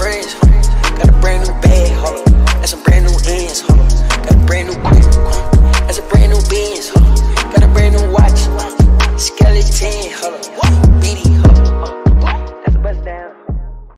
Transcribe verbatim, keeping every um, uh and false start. friends.